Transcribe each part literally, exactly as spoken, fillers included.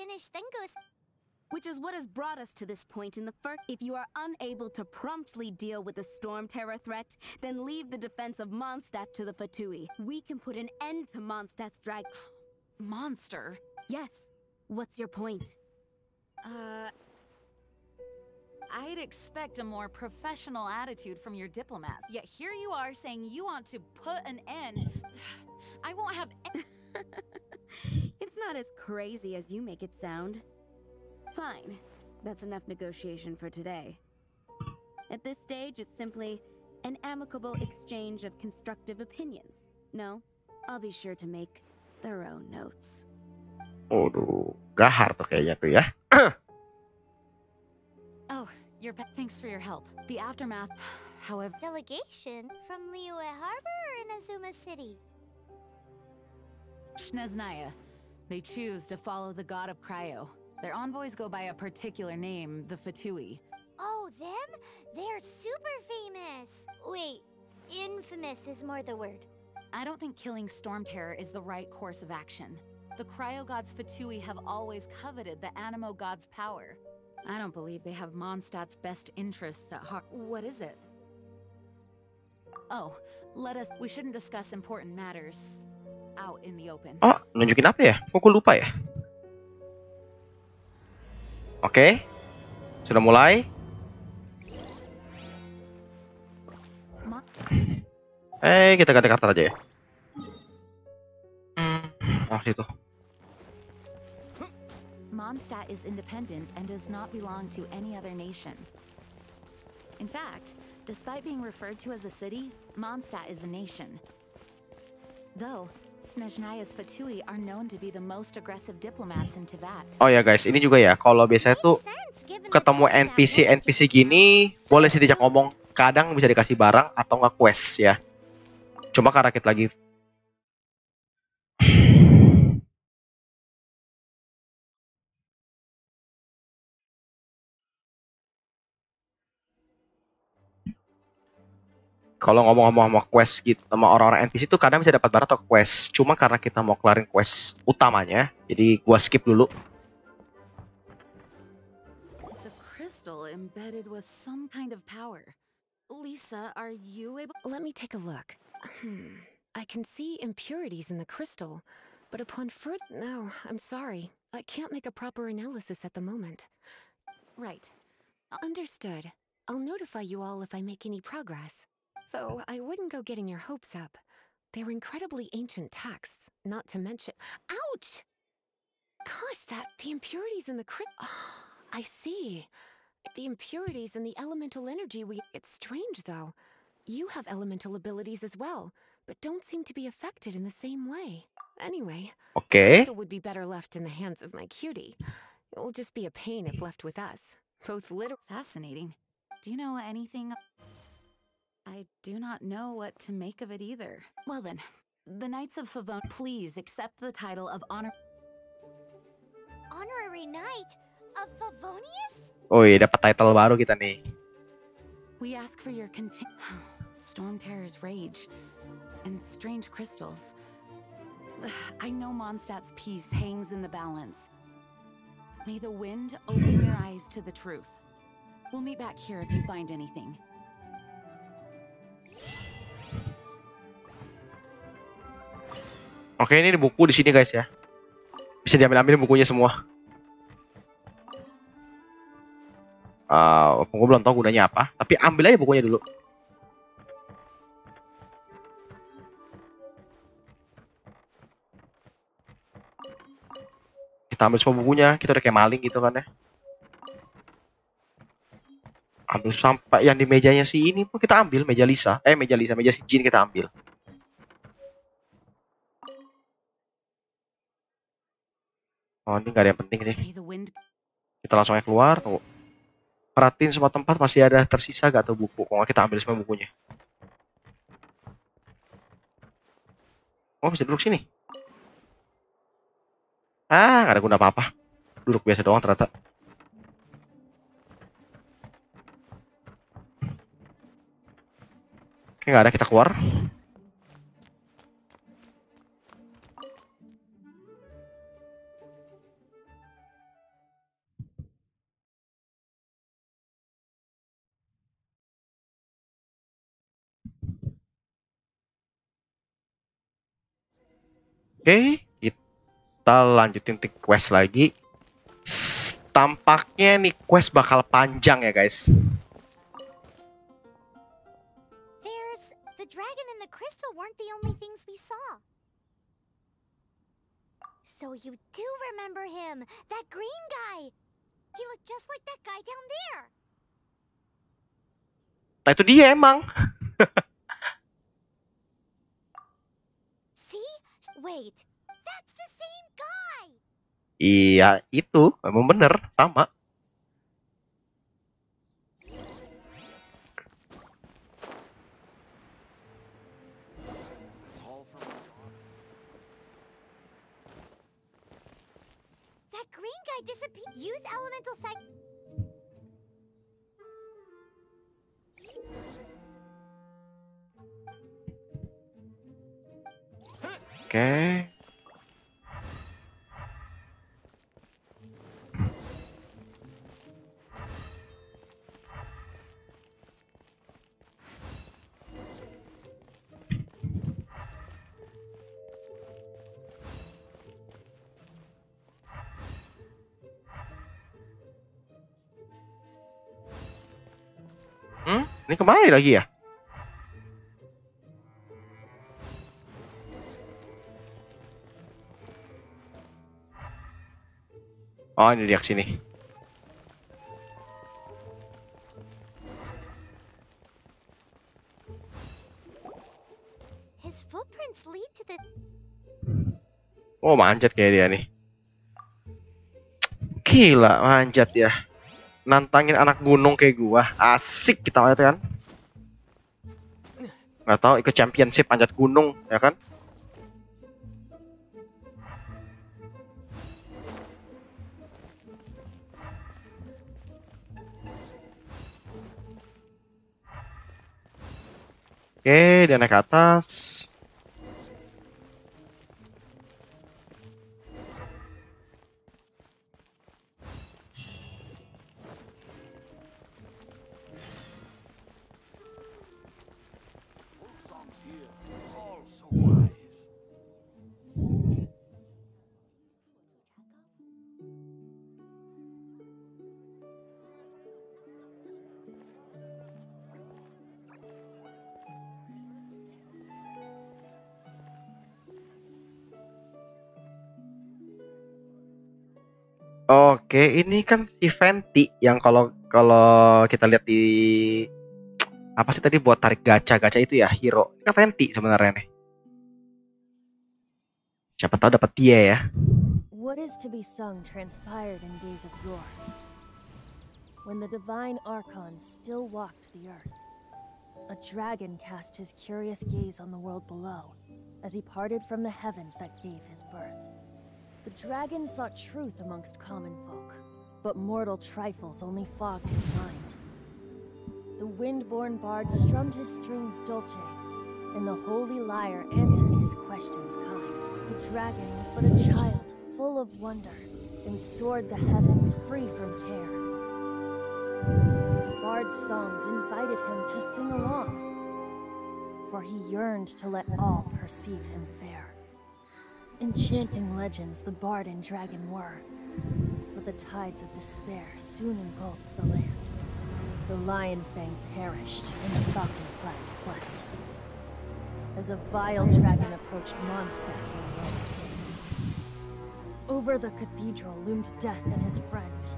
finish, then go... Which is what has brought us to this point in the first. If you are unable to promptly deal with the storm terror threat, then leave the defense of Mondstadt to the Fatui. We can put an end to Mondstadt's drag... monster? Yes. What's your point? Uh... I'd expect a more professional attitude from your diplomat. Yet here you are saying you want to put an end... I won't have... It's not as crazy as you make it sound. Fine. That's enough negotiation for today. At this stage, it's simply an amicable exchange of constructive opinions. No, I'll be sure to make thorough notes. Aduh, gahar tuh kayaknya tuh ya. Oh, your thanks for your help. The aftermath, however... Delegation from Liyue Harbor or Inazuma City? Snezhnaya. They choose to follow the god of Cryo. Their envoys go by a particular name, the Fatui. Oh, them? They're super famous! Wait, infamous is more the word. I don't think killing Stormterror is the right course of action. The Cryo gods Fatui have always coveted the Anemo god's power. I don't believe they have Mondstadt's best interests at heart. What is it? Oh, let us... We shouldn't discuss important matters out in the open. Oh, nunjukin apa ya? Kok lupa ya? Oke, okay. Sudah mulai. Eh, kita ganti karakter aja ya. Hmm, oh situ. Mondstadt is independent and does not belong to any other nation. In fact, despite being referred to as a city, Mondstadt is a nation. Though. Snezhnaya's Fatui are known to be the most aggressive diplomats in Tibet. Oh ya guys, ini juga ya. Kalau biasanya tuh ketemu N P C N P C gini, boleh sih diajak ngomong. Kadang bisa dikasih barang atau nggak quest ya. Coba karakit lagi. Kalau ngomong-ngomong sama quest gitu, sama orang-orang N P C itu kadang bisa dapat barang atau quest. Cuma karena kita mau kelarin quest utamanya, jadi gua skip dulu. It's a crystal embedded with some kind of power. Lisa, are you able? Let me take a look. Hmm. I can see impurities in the crystal, but upon further... No, I'm sorry. I can't make a proper analysis at the moment. Right. Understood. I'll notify you all if I make any progress. Though, I wouldn't go getting your hopes up. They were incredibly ancient texts, not to mention... Ouch! Gosh, that... The impurities in the cri... Oh, I see. The impurities in the elemental energy we... It's strange, though. You have elemental abilities as well, but don't seem to be affected in the same way. Anyway... Okay. Crystal would be better left in the hands of my cutie. It will just be a pain if left with us. Both literally... Fascinating. Do you know anything... I do not know what to make of it either. Well then, the Knights of Favonius, please accept the title of honor. Honorary Knight of Favonius? Oh iya, dapat title baru kita nih. We ask for your conti- Storm Terror's rage and strange crystals. I know Mondstadt's peace hangs in the balance. May the wind open your eyes to the truth. We'll meet back here if you find anything. Oke, ini di buku di sini guys ya. Bisa diambil-ambil bukunya semua. Uh, aku belum tahu gunanya apa, tapi ambil aja bukunya dulu. Kita ambil semua bukunya, kita udah kayak maling gitu kan ya. Ambil sampai yang di mejanya si ini pun kita ambil, meja Lisa. Eh, meja Lisa, meja si Jin kita ambil. Oh, ini nggak ada yang penting sih. Kita langsung aja keluar. Tuh. Perhatiin semua tempat masih ada tersisa gak tuh buku. Kalau kita ambil semua bukunya. Oh, bisa duduk sini. Ah, nggak ada guna apa-apa. Duduk biasa doang ternyata. Oke, nggak ada. Kita keluar. Oke, kita lanjutin tick quest lagi. Tampaknya nih quest bakal panjang ya guys. There's the dragon and the crystal weren't the only things we saw. So you do remember him, that green guy. He looked just like that guy down there. Nah itu dia emang. Wait, that's the same guy. Iya, itu memang bener, sama. That green guy disappeared. Use elemental psych. Oke. Okay. Hmm, ini kemana lagi ya? Oh, ini dia kesini. Oh, manjat kayak dia nih. Gila, manjat ya. Nantangin anak gunung kayak gua. Asik kita lihat kan. Nggak tahu ikut championship panjat gunung, ya kan? Oke, okay, dia naik ke atas. Oke, ini kan si Venti yang kalau kalau kita lihat di apa sih tadi buat tarik gacha-gacha itu ya, hero. Ini kan Venti sebenarnya nih. Siapa tahu dapat dia ya. What is to be sung transpired in days of yore, when the divine archons still walked the earth. A dragon cast his curious gaze on the world below as he parted from the heavens that gave his birth. The dragon sought truth amongst common folk, but mortal trifles only fogged his mind. The wind-born bard strummed his strings dolce, and the holy lyre answered his questions kind. The dragon was but a child, full of wonder, and soared the heavens free from care. The bard's songs invited him to sing along, for he yearned to let all perceive him fair. Enchanting legends the bard and dragon were, but the tides of despair soon engulfed the land. The lion fang perished, and the falcon flag slept. As a vile dragon approached Mondstadt he rose. Over the cathedral loomed death and his friends.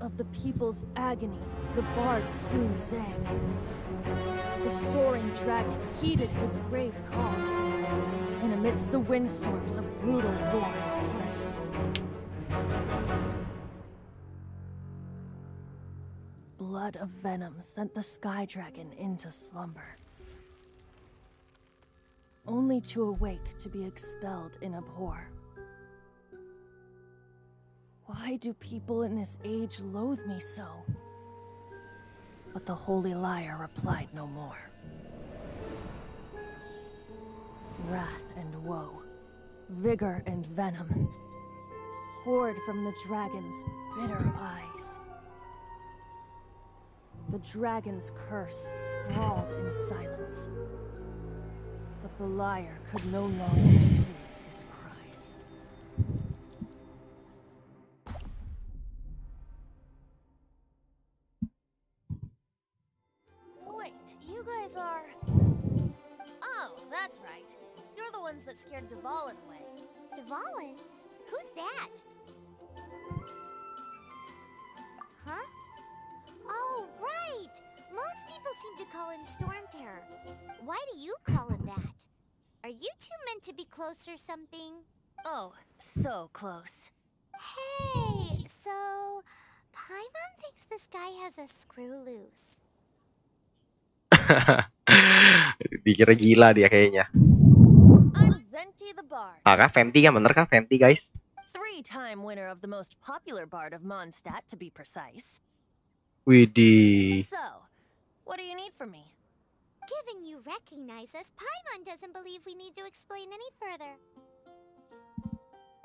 Of the people's agony, the bard soon sang. The soaring dragon heeded his grave calls. And amidst the windstorms of brutal war spread. Blood of venom sent the sky dragon into slumber, only to awake to be expelled in abhor. Why do people in this age loathe me so? But the holy liar replied no more. Wrath and woe, vigor and venom, poured from the dragon's bitter eyes. The dragon's curse sprawled in silence, but the liar could no longer see. right. You guys are... Oh, that's right. You're the ones that scared Dvalin away. Dvalin? Who's that? Huh? Oh, right! Most people seem to call him Stormterror. Why do you call him that? Are you two meant to be close or something? Oh, so close. Hey, so... Paimon thinks this guy has a screw loose. Dikira gila dia kayaknya. I'm Venti the Bard. Ah, kah Venti kan bener kah Venti guys? Three-time winner of the most popular bard of Mondstadt to be precise. Widih. So, what do you need from me? Given you recognize us, Paimon doesn't believe we need to explain any further.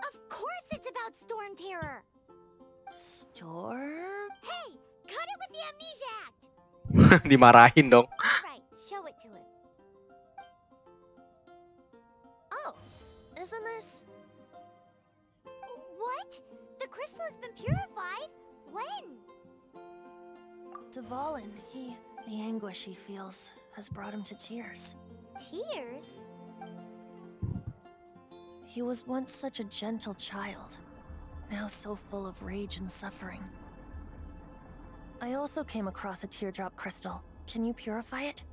Of course it's about Stormterror. Storm? Hey, cut it with the amnesia act. Dimarahin dong. Right, show it to him. Oh, isn't this? What? The crystal has been purified? When? Dvalin, he the anguish he feels has brought him to tears. Tears? He was once such a gentle child, now so full of rage and suffering. I also came across a teardrop crystal. Can you purify it?